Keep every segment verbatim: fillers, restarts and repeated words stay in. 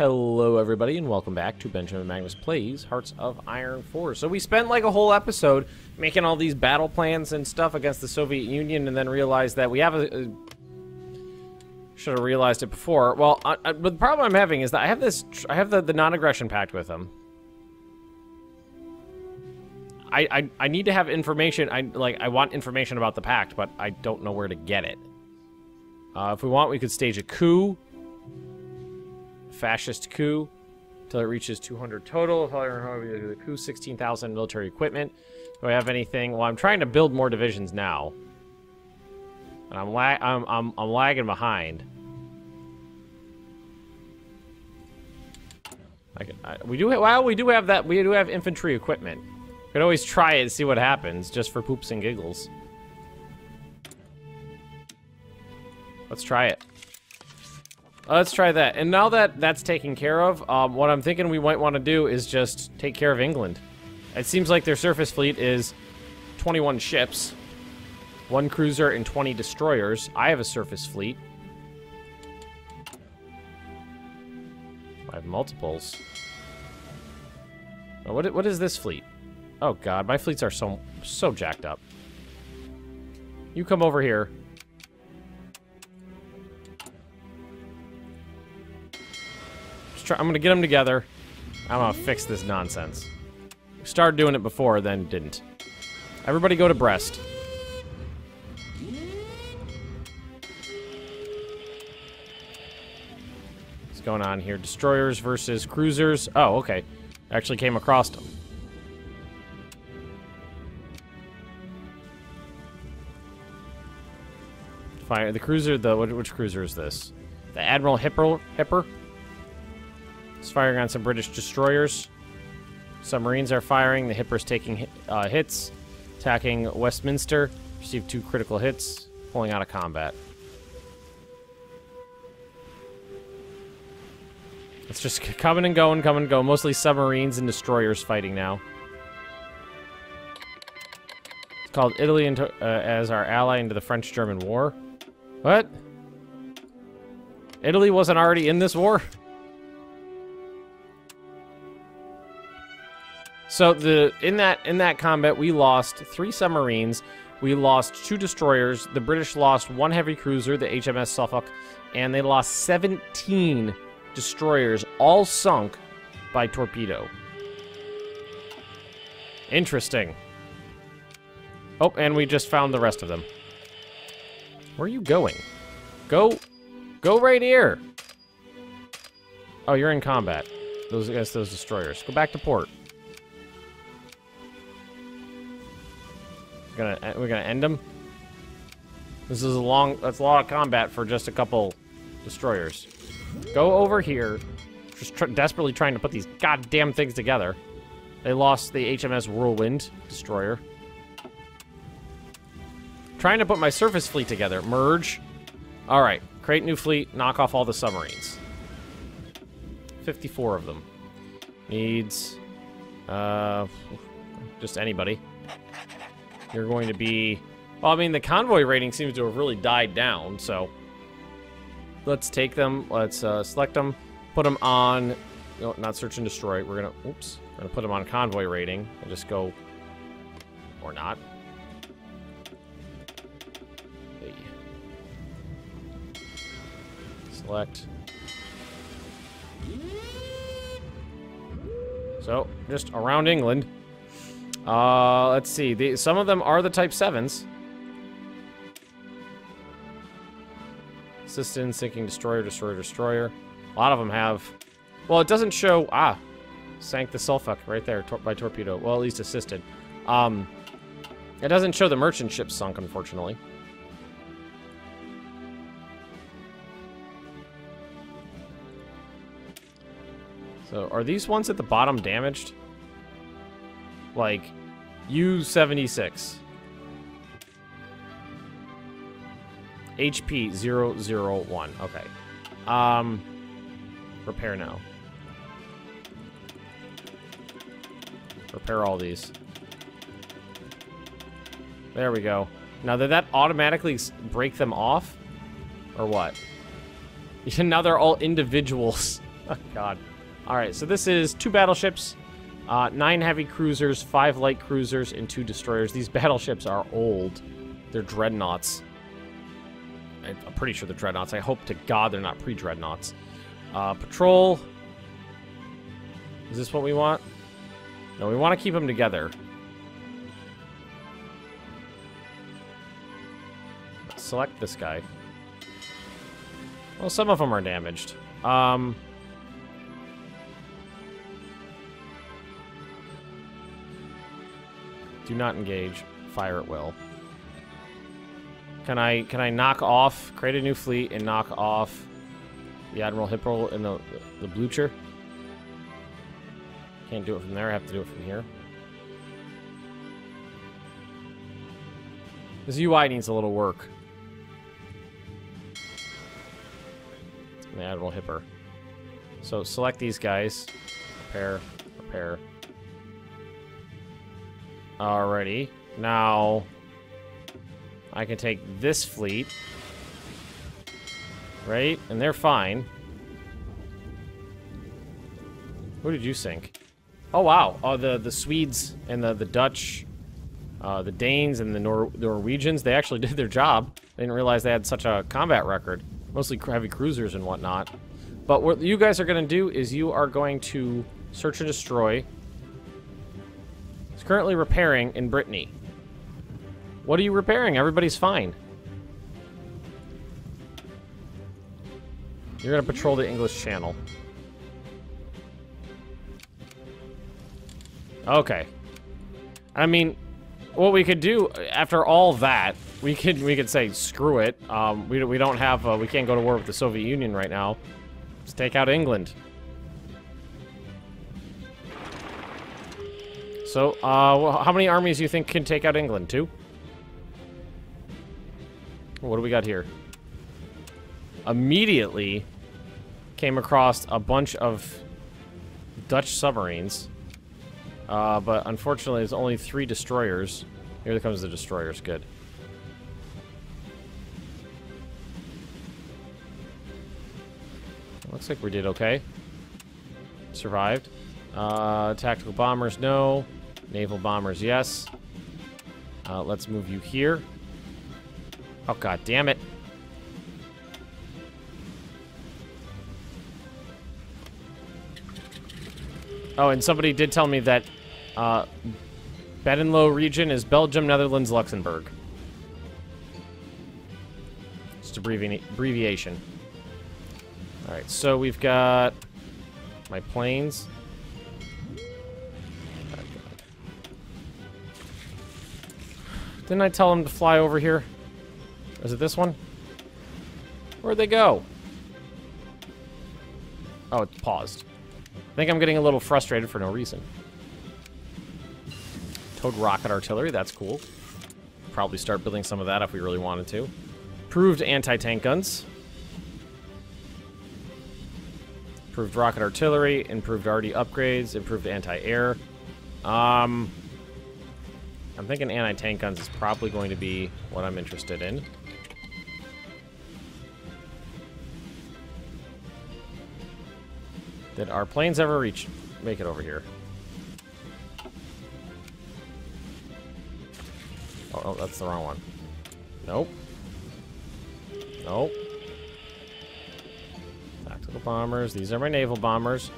Hello everybody and welcome back to Benjamin Magnus Plays Hearts of Iron four. So we spent like a whole episode making all these battle plans and stuff against the Soviet Union and then realized that we have a... Uh, should have realized it before. Well, I, I, but the problem I'm having is that I have this... I have the, the non-aggression pact with them. I, I, I need to have information. I, like, I want information about the pact, but I don't know where to get it. Uh, if we want, we could stage a coup. Fascist coup until it reaches two hundred total. The coup, sixteen thousand military equipment. Do I have anything? Well, I'm trying to build more divisions now, and I'm la I'm, I'm I'm lagging behind. I can, I, we do well. We do have that. We do have infantry equipment. We could always try it and see what happens, just for poops and giggles. Let's try it. Let's try that. And now that that's taken care of, um, what I'm thinking we might want to do is just take care of England. It seems like their surface fleet is twenty-one ships, one cruiser, and twenty destroyers. I have a surface fleet. I have multiples. Oh, what, what is this fleet? Oh, God. My fleets are so, so jacked up. You come over here. I'm gonna get them together. I'm gonna fix this nonsense. Started doing it before, then didn't. Everybody go to Brest. What's going on here? Destroyers versus cruisers. Oh, okay. Actually came across them. Fire the cruiser. The which cruiser is this? The Admiral Hipper. Hipper. It's firing on some British destroyers. Submarines are firing. The Hipper's taking hit, uh, hits. Attacking Westminster. Received two critical hits. Pulling out of combat. It's just coming and going, coming and going. Mostly submarines and destroyers fighting now. It's called Italy into, uh, as our ally into the French-German War. What? Italy wasn't already in this war? So the in that in that combat we lost three submarines, we lost two destroyers, the British lost one heavy cruiser, the H M S Suffolk, and they lost seventeen destroyers, all sunk by torpedo. Interesting. Oh, and we just found the rest of them. Where are you going? Go, go right here. Oh, you're in combat. Those against those destroyers. Go back to port. Gonna, we're gonna end them. This is a long. That's a lot of combat for just a couple destroyers. Go over here. Just tr desperately trying to put these goddamn things together. They lost the H M S Whirlwind destroyer. Trying to put my surface fleet together. Merge. All right. Create new fleet. Knock off all the submarines. fifty-four of them. Needs. Uh, just anybody. You're going to be... Well, I mean, the convoy rating seems to have really died down, so... Let's take them. Let's uh, select them. Put them on... No, not search and destroy. We're going to... Oops. We're going to put them on convoy rating. We'll just go... Or not. Hey. Select. So, just around England... Uh, let's see. The, some of them are the Type sevens. Assistance, sinking destroyer, destroyer, destroyer. A lot of them have... Well, it doesn't show... Ah. Sank the Suffolk right there tor by torpedo. Well, at least assisted. Um, it doesn't show the merchant ship sunk, unfortunately. So, are these ones at the bottom damaged? Like, U seventy-six. H P zero zero one. Okay. Um, repair now. Repair all these. There we go. Now, did that automatically break them off? Or what? Now they're all individuals. God. Alright, so this is two battleships, uh, nine heavy cruisers, five light cruisers, and two destroyers. These battleships are old. They're dreadnoughts. I'm pretty sure they're dreadnoughts. I hope to God they're not pre-dreadnoughts. Uh, patrol. Is this what we want? No, we want to keep them together. Select this guy. Well, some of them are damaged. Um... Do not engage. Fire at will. Can I can I knock off, create a new fleet, and knock off the Admiral Hipper and the, the Blucher? Can't do it from there. I have to do it from here. This U I needs a little work. The Admiral Hipper. So select these guys. Repair. Repair. Alrighty. Now... I can take this fleet, right? And they're fine. Who did you sink? Oh, wow. Oh, the, the Swedes and the, the Dutch, uh, the Danes and the Nor Norwegians, they actually did their job. I didn't realize they had such a combat record. Mostly heavy cruisers and whatnot. But what you guys are going to do is you are going to search and destroy. It's currently repairing in Brittany. What are you repairing? Everybody's fine. You're gonna patrol the English Channel. Okay. I mean, what we could do after all that, we could we could say screw it. Um, we we don't have uh, we can't go to war with the Soviet Union right now. Let's take out England. So, uh, how many armies do you think can take out England? Two? What do we got here? Immediately came across a bunch of Dutch submarines. Uh, but unfortunately, there's only three destroyers. Here comes the destroyers. Good. Looks like we did okay. Survived. Uh, tactical bombers, no. Naval bombers, yes. Uh, let's move you here. Oh, God damn it. Oh, and somebody did tell me that uh, Baden-Low region is Belgium, Netherlands, Luxembourg. Just abbrevi- abbreviation. All right, so we've got my planes. Oh, God. Didn't I tell them to fly over here? Is it this one? Where'd they go? Oh, it's paused. I think I'm getting a little frustrated for no reason. Towed rocket artillery, that's cool. Probably start building some of that if we really wanted to. Improved anti-tank guns. Improved rocket artillery, improved R D upgrades, improved anti-air. Um, I'm thinking anti-tank guns is probably going to be what I'm interested in. Did our planes ever reach? Make it over here. Oh, oh, that's the wrong one. Nope. Nope. Tactical bombers. These are my naval bombers.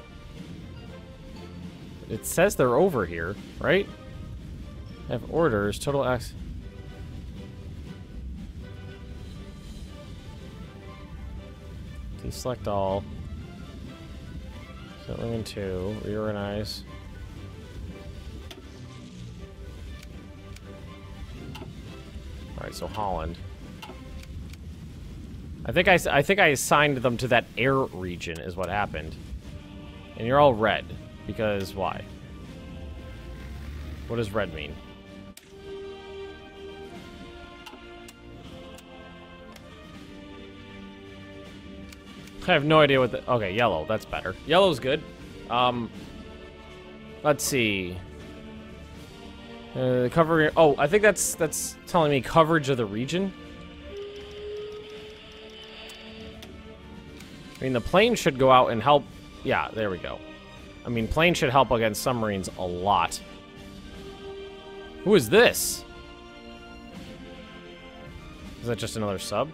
It says they're over here, right? I have orders. Total X. Deselect all. Settling two, reorganize. Alright, so Holland. I think I, I think I assigned them to that air region is what happened. And you're all red. Because why? What does red mean? I have no idea what the... Okay, yellow. That's better. Yellow's good. Um, let's see. Uh, covering... Oh, I think that's that's telling me coverage of the region. I mean, the plane should go out and help Yeah, there we go. I mean, planes should help against submarines a lot. Who is this? Is that just another sub?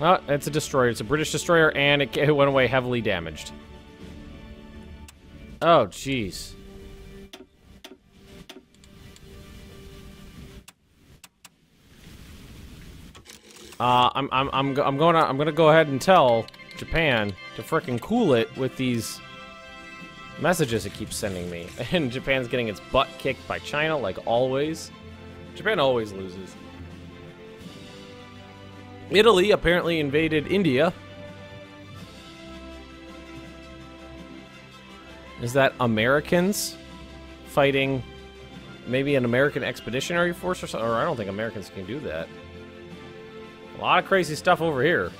Oh, it's a destroyer. It's a British destroyer, and it, it went away heavily damaged. Oh, jeez. Uh, I'm I'm I'm I'm going to I'm going to go ahead and tell Japan to frickin' cool it with these messages it keeps sending me. And Japan's getting its butt kicked by China, like always. Japan always loses. Italy apparently invaded India. Is that Americans fighting maybe an American expeditionary force or something? Or I don't think Americans can do that. A lot of crazy stuff over here.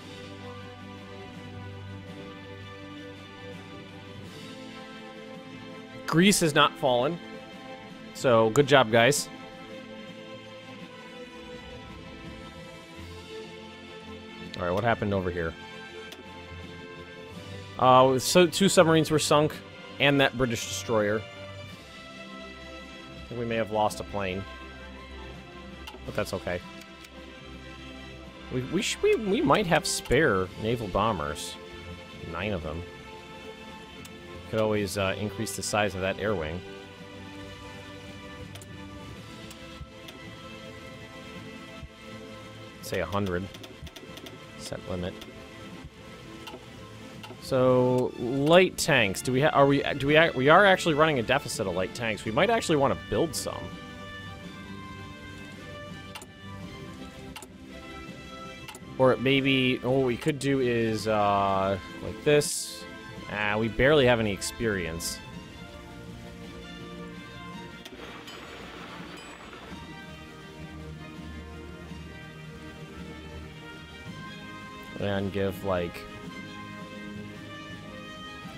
Greece has not fallen. So, good job, guys. All right, what happened over here? Uh, so two submarines were sunk, and that British destroyer. I think we may have lost a plane, but that's okay. We we should, we we might have spare naval bombers, nine of them. Could always uh, increase the size of that air wing. Say a hundred. Set limit. So light tanks. Do we ha are we do we ha we are actually running a deficit of light tanks. We might actually want to build some. Or maybe oh, what we could do is uh, like this. Ah, we barely have any experience. And give, like,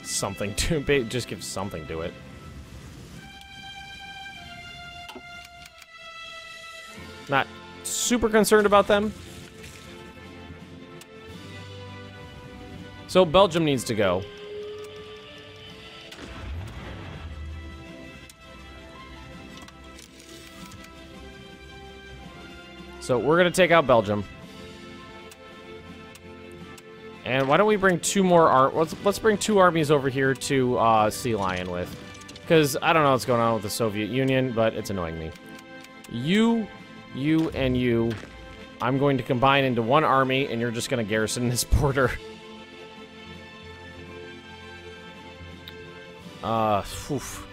something to it. Just give something to it. Not super concerned about them. So Belgium needs to go. So we're going to take out Belgium. And why don't we bring two more ar- let's, let's bring two armies over here to uh, Sea Lion with. Because I don't know what's going on with the Soviet Union, but it's annoying me. You, you, and you. I'm going to combine into one army, and you're just going to garrison this border. uh, oof.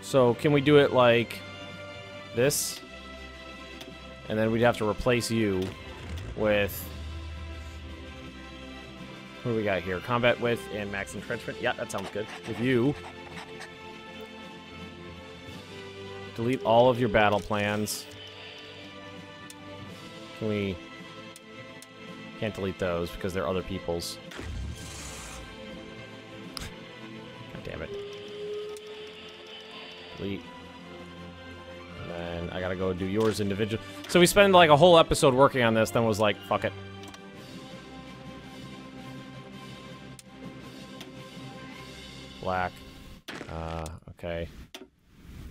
So, can we do it like this? And then we'd have to replace you with... What do we got here? Combat width and max entrenchment. Yeah, that sounds good. With you. Delete all of your battle plans. Can we... Can't delete those because they're other people's. God damn it. Delete. And then I gotta go do yours individual. So we spend like a whole episode working on this, then was like, fuck it. Black. Uh, okay.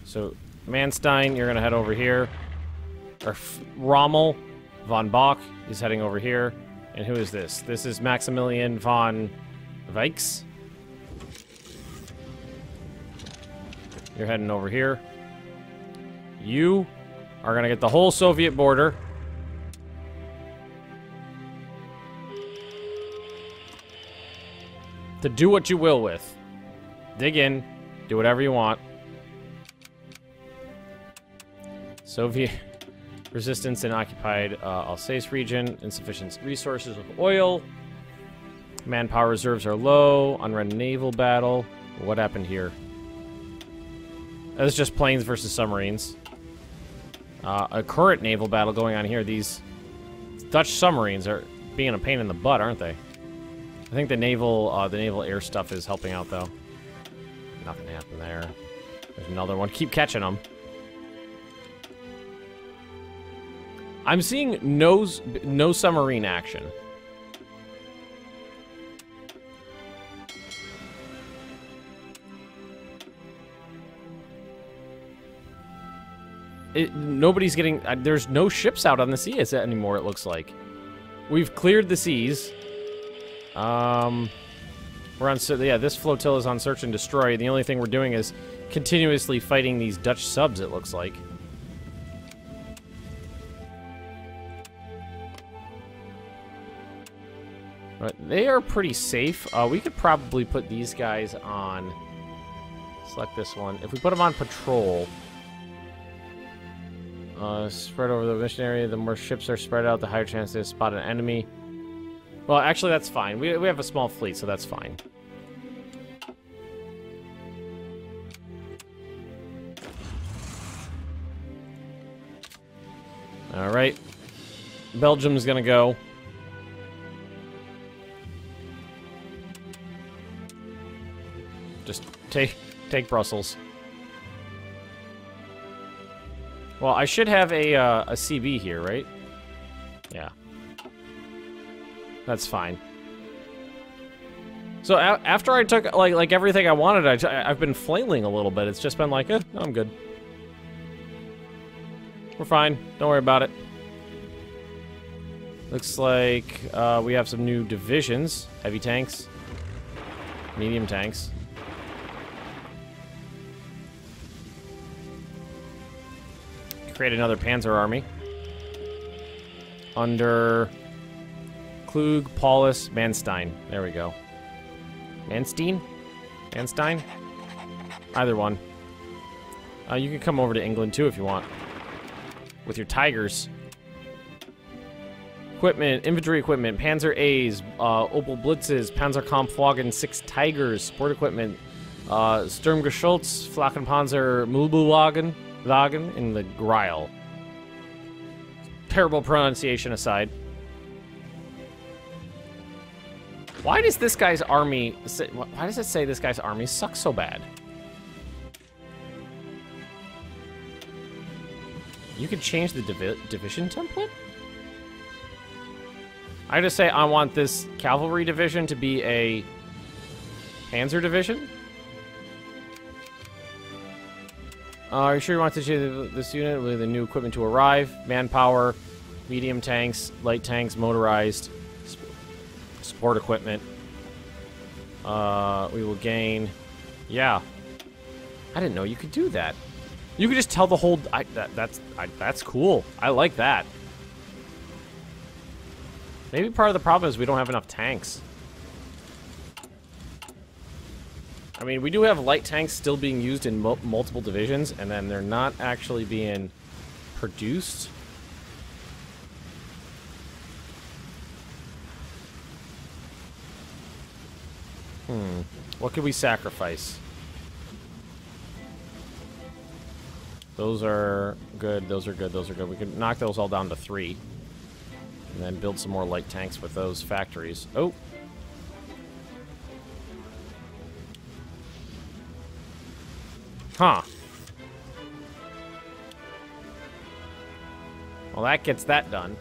So, Manstein, you're gonna head over here. Or F Rommel von Bach is heading over here. And who is this? This is Maximilian von Weichs. You're heading over here. You are gonna get the whole Soviet border. To do what you will with. Dig in, do whatever you want. Soviet resistance in occupied uh, Alsace region, insufficient resources of oil, manpower reserves are low, unread naval battle. What happened here? That's just planes versus submarines. Uh, a current naval battle going on here. These Dutch submarines are being a pain in the butt, aren't they? I think the naval, uh, the naval air stuff is helping out though. Nothing happened there. There's another one. Keep catching them. I'm seeing no, no submarine action. It, nobody's getting... Uh, there's no ships out on the sea anymore, it looks like. We've cleared the seas. Um, we're on... So, yeah, this flotilla is on search and destroy. The only thing we're doing is continuously fighting these Dutch subs, it looks like. But they are pretty safe. Uh, we could probably put these guys on... Select this one. If we put them on patrol... Uh, spread over the missionary, the more ships are spread out, the higher chance they spot an enemy. Well, actually, that's fine. We, we have a small fleet, so that's fine. Alright. Belgium's gonna go. Just take, take Brussels. Well, I should have a, uh, a C B here, right? Yeah. That's fine. So, a after I took, like, like everything I wanted, I t I've been flailing a little bit. It's just been like, eh, I'm good. We're fine. Don't worry about it. Looks like uh, we have some new divisions. Heavy tanks. Medium tanks. Create another panzer army under Klug, Paulus, Manstein. There we go. Manstein? Manstein? Either one. Uh, you can come over to England too if you want. With your tigers. Equipment, infantry equipment, Panzer A's, uh, Opel Blitzes, Panzerkampfwagen, six tigers, sport equipment, uh, Sturmgeschultz, Flakpanzer, Mulbulagen. Wagen in the Greil. Terrible pronunciation aside. Why does this guy's army... Why does it say this guy's army sucks so bad? You can change the divi division template? I just say I want this cavalry division to be a panzer division. Uh, are you sure you want to change this unit with the new equipment to arrive? Manpower, medium tanks, light tanks, motorized, support equipment. Uh, we will gain... Yeah. I didn't know you could do that. You could just tell the whole... I, that, that's, I, that's cool. I like that. Maybe part of the problem is we don't have enough tanks. I mean, we do have light tanks still being used in mo multiple divisions, and then they're not actually being produced. Hmm. What could we sacrifice? Those are good, those are good, those are good. We could knock those all down to three. And then build some more light tanks with those factories. Oh! Huh. Well, that gets that done.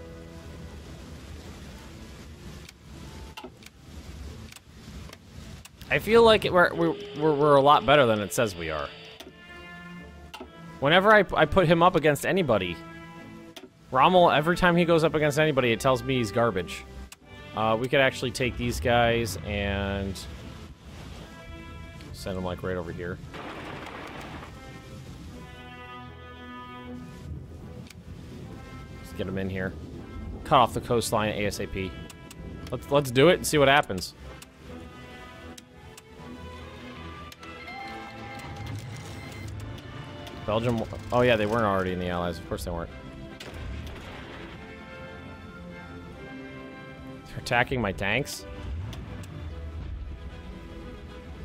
I feel like it, we're, we're, we're a lot better than it says we are. Whenever I, I put him up against anybody, Rommel, every time he goes up against anybody, it tells me he's garbage. Uh, we could actually take these guys and send them like right over here. Get them in here. Cut off the coastline ASAP. Let's let's do it and see what happens. Belgium. Oh yeah, they weren't already in the Allies. Of course they weren't. They're attacking my tanks.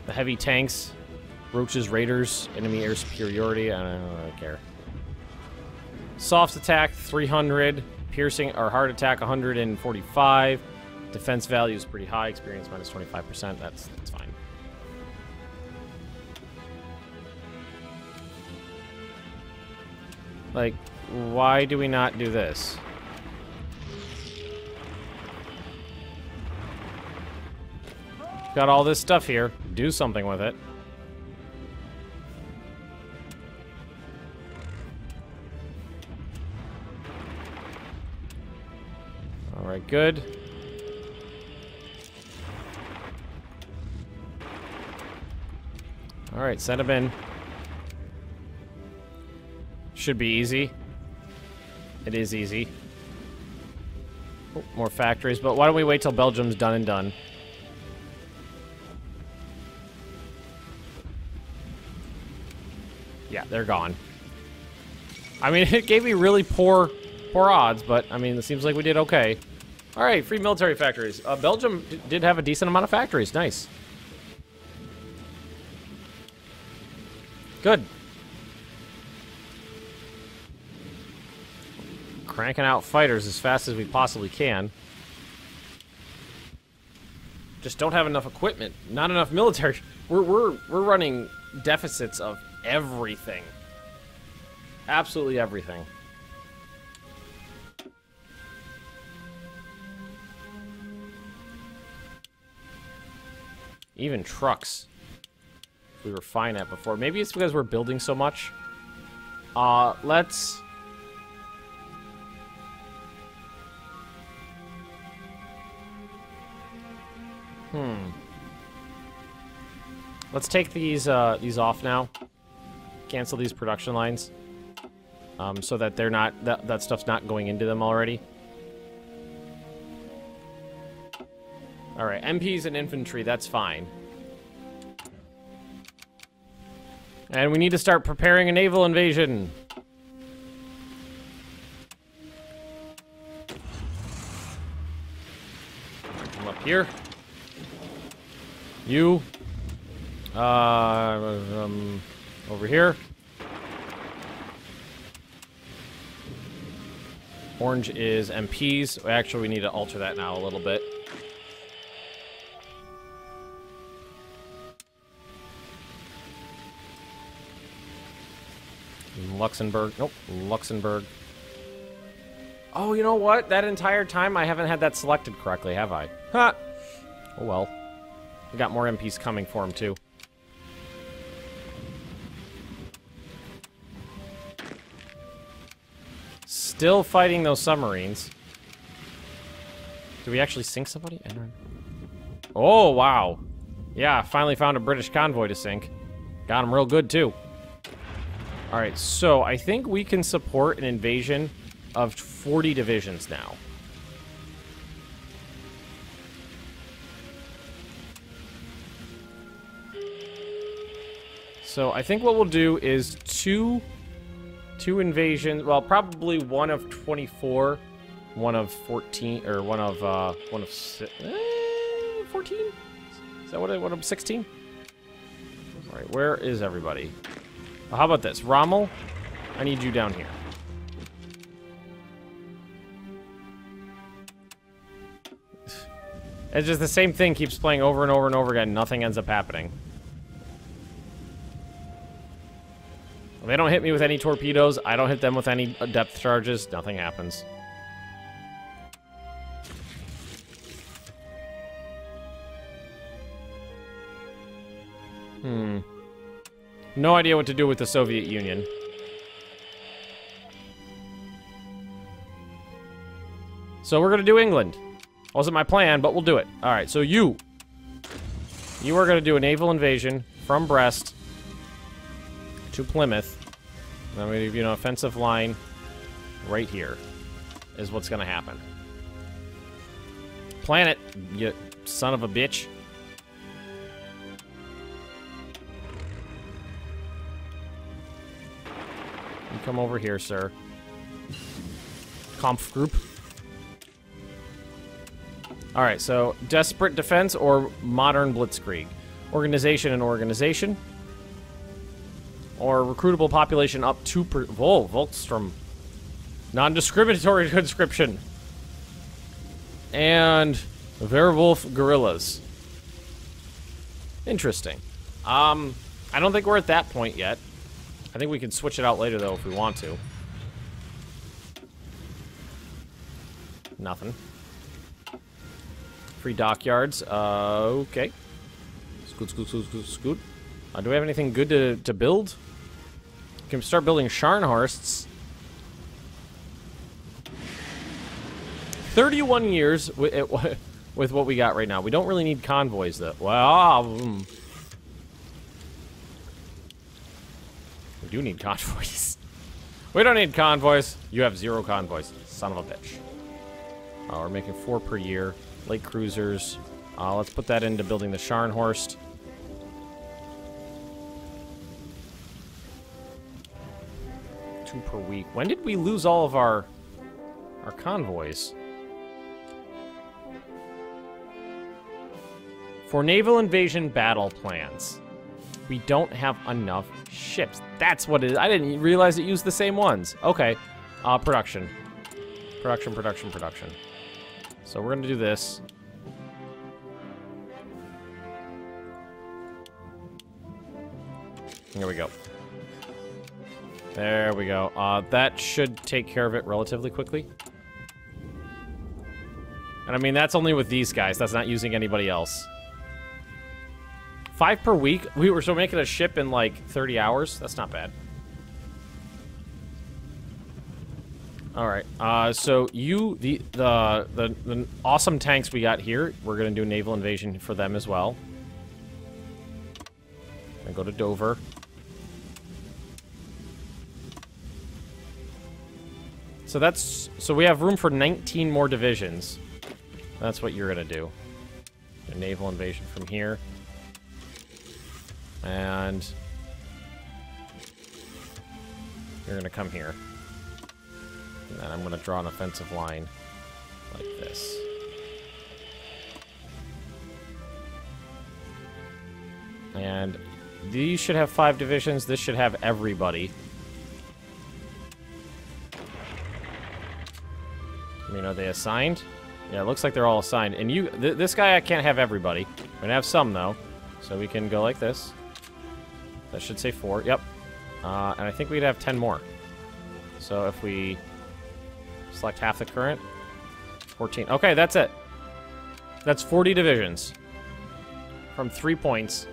The heavy tanks, roaches, raiders, enemy air superiority. I don't, I don't care. Soft attack three hundred, piercing or hard attack one hundred forty-five. Defense value is pretty high. Experience minus twenty-five percent. That's that's fine. Like, why do we not do this? Got all this stuff here. Do something with it. Good. All right, send him in. Should be easy. It is easy. Oh, more factories, but why don't we wait till Belgium's done and done? Yeah, they're gone. I mean, it gave me really poor, poor odds, but I mean, it seems like we did okay. All right, free military factories. Uh, Belgium d did have a decent amount of factories. Nice. Good. Cranking out fighters as fast as we possibly can. Just don't have enough equipment. Not enough military. We're we're we're running deficits of everything. Absolutely everything. Even trucks. We were fine at before. Maybe it's because we're building so much. Uh, let's. Hmm. Let's take these uh, these off now. Cancel these production lines, um, so that they're not that that stuff's not going into them already. All right, M Ps and infantry. That's fine. And we need to start preparing a naval invasion. Come up here. You. Uh, um, over here. Orange is M Ps. Actually, we need to alter that now a little bit. Luxembourg. Nope. Luxembourg. Oh, you know what? That entire time I haven't had that selected correctly, have I? Ha! Oh, well. We got more M Ps coming for him, too. Still fighting those submarines. Did we actually sink somebody? Oh, wow. Yeah, finally found a British convoy to sink. Got him real good, too. All right, so I think we can support an invasion of forty divisions now. So I think what we'll do is two, two invasions. Well, probably one of twenty-four, one of fourteen, or one of uh, one of eh, fourteen. Is that what I? One of sixteen. All right, where is everybody? How about this? Rommel, I need you down here. It's just the same thing keeps playing over and over and over again. Nothing ends up happening. They don't hit me with any torpedoes. I don't hit them with any depth charges. Nothing happens. Hmm. No idea what to do with the Soviet Union. So we're gonna do England. Wasn't my plan, but we'll do it. All right, so you. You are gonna do a naval invasion from Brest to Plymouth. And I'm gonna give you an offensive line right here is what's gonna happen. Plan it, you son of a bitch. Come over here, sir. Kampf group. All right, so desperate defense or modern blitzkrieg. Organization and organization. Or recruitable population up to per... Whoa, Volkstrom. Non-discriminatory conscription. And Werewolf guerrillas. Interesting. Um, I don't think we're at that point yet. I think we can switch it out later, though, if we want to. Nothing. Free dockyards. Uh, okay. Scoot, scoot, scoot, scoot, scoot. Uh, do we have anything good to, to build? Can we start building Scharnhorsts? thirty-one years with, with what we got right now. We don't really need convoys, though. Wow. We do need convoys. We don't need convoys. You have zero convoys. Son of a bitch. Uh, we're making four per year. Light cruisers. Uh, let's put that into building the Scharnhorst. Two per week. When did we lose all of our our convoys? For naval invasion battle plans. We don't have enough ships. That's what it is. I didn't realize it used the same ones. Okay. Uh, production. Production, production, production. So we're going to do this. Here we go. There we go. Uh, that should take care of it relatively quickly. And I mean, that's only with these guys. That's not using anybody else. Five per week? We were so making a ship in like thirty hours? That's not bad. Alright, uh, so you, the, the, the, the awesome tanks we got here, we're gonna do naval invasion for them as well. And go to Dover. So that's, so we have room for nineteen more divisions. That's what you're gonna do. A naval invasion from here. And you're gonna come here. And then I'm going to draw an offensive line like this. And these should have five divisions. This should have everybody. I mean, are they assigned? Yeah, it looks like they're all assigned. And you, th this guy, I can't have everybody. I'm going to have some, though. So we can go like this. That should say four. Yep. Uh, and I think we'd have ten more. So if we... select half the current. fourteen. Okay, that's it. That's forty divisions. From three points.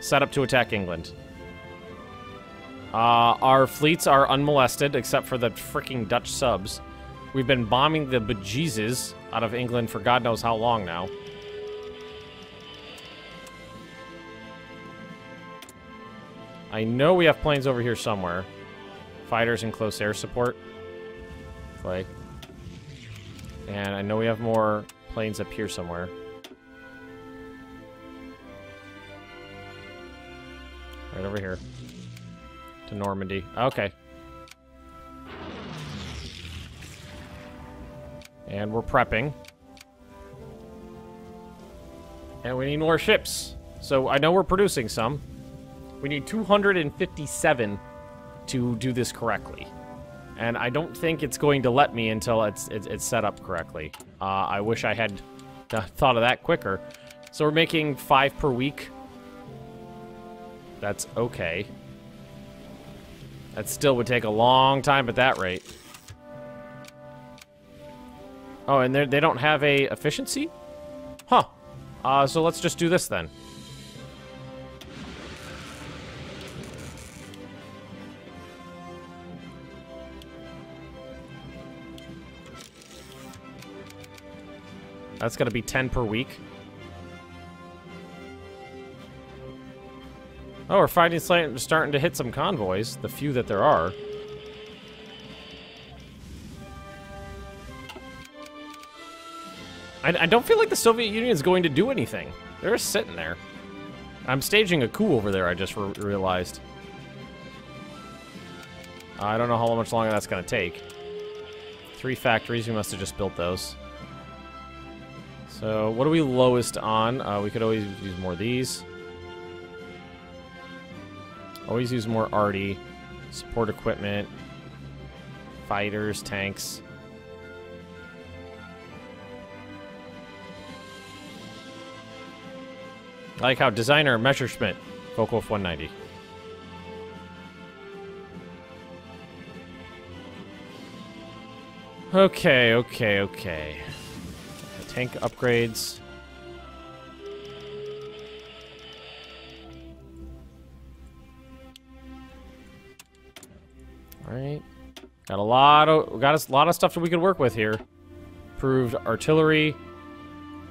Set up to attack England. Uh, our fleets are unmolested, except for the freaking Dutch subs. We've been bombing the bejesus out of England for God knows how long now. I know we have planes over here somewhere. Fighters and close air support. Like, and I know we have more planes up here somewhere. Right over here. To Normandy. Okay. And we're prepping. And we need more ships. So I know we're producing some. We need two hundred fifty-seven to do this correctly. And I don't think it's going to let me until it's it's, it's set up correctly. Uh, I wish I had thought of that quicker. So we're making five per week. That's okay. That still would take a long time at that rate. Oh, and they don't have a efficiency? Huh. Uh, so let's just do this then. That's going to be ten per week. Oh, we're fighting, starting to hit some convoys. The few that there are. I, I don't feel like the Soviet Union is going to do anything. They're just sitting there. I'm staging a coup over there, I just re realized. I don't know how much longer that's going to take. Three factories. We must have just built those. So, what are we lowest on? Uh, we could always use more of these. Always use more arty. Support equipment. Fighters, tanks. I like how designer Messerschmitt. Focke-Wulf one ninety. Okay, okay, okay. Tank upgrades. All right, got a lot of got a lot of stuff that we could work with here. improved artillery,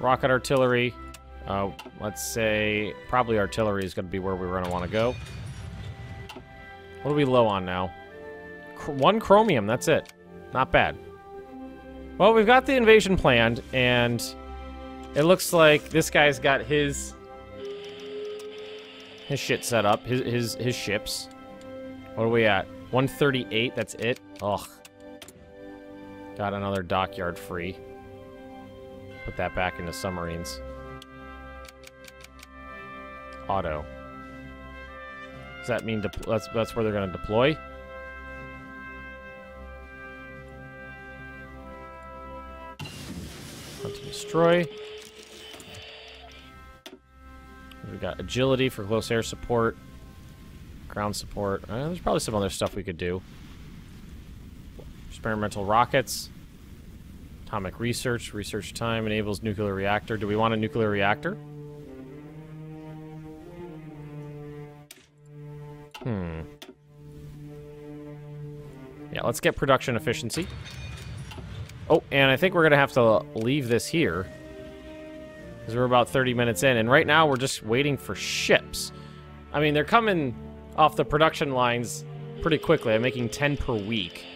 rocket artillery. Uh, let's say probably artillery is going to be where we're going to want to go. What are we low on now? One chromium, that's it. Not bad. Well, we've got the invasion planned, and it looks like this guy's got his his shit set up, his his his ships. What are we at? one thirty-eight, that's it. Ugh. Got another dockyard free. Put that back into submarines. Auto. Does that mean that's that's where they're going to deploy? Hunt and destroy. We've got agility for close air support, ground support. Uh, there's probably some other stuff we could do. Experimental rockets, atomic research, research time, enables nuclear reactor. Do we want a nuclear reactor? Hmm. Yeah, let's get production efficiency. Oh, and I think we're gonna have to leave this here, because we're about thirty minutes in, and right now we're just waiting for ships. I mean, they're coming off the production lines pretty quickly. I'm making ten per week.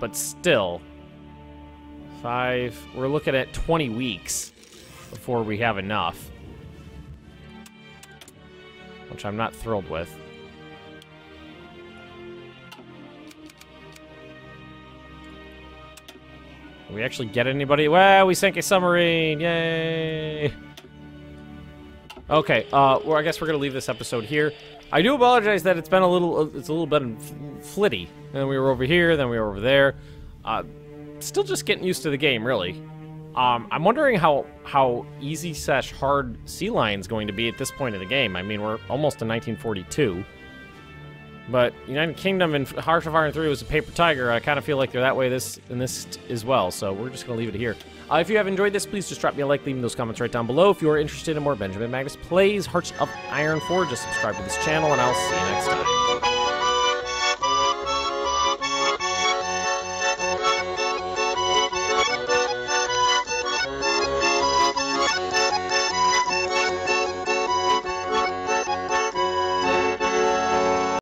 But still, five, we're looking at twenty weeks before we have enough, which I'm not thrilled with. Did we actually get anybody? Well, we sank a submarine, yay! Okay, uh, well, I guess we're gonna leave this episode here. I do apologize that it's been a little, it's a little bit flitty. Then we were over here, then we were over there. Uh, still just getting used to the game, really. Um, I'm wondering how how easy slash hard Sea Lion's going to be at this point of the game. I mean, we're almost in nineteen forty-two. But United Kingdom and Hearts of Iron three was a paper tiger. I kind of feel like they're that way this and this as well. So we're just going to leave it here. Uh, if you have enjoyed this, please just drop me a like, leaving those comments right down below. If you are interested in more Benjamin Magnus Plays Hearts of Iron four, just subscribe to this channel, and I'll see you next time.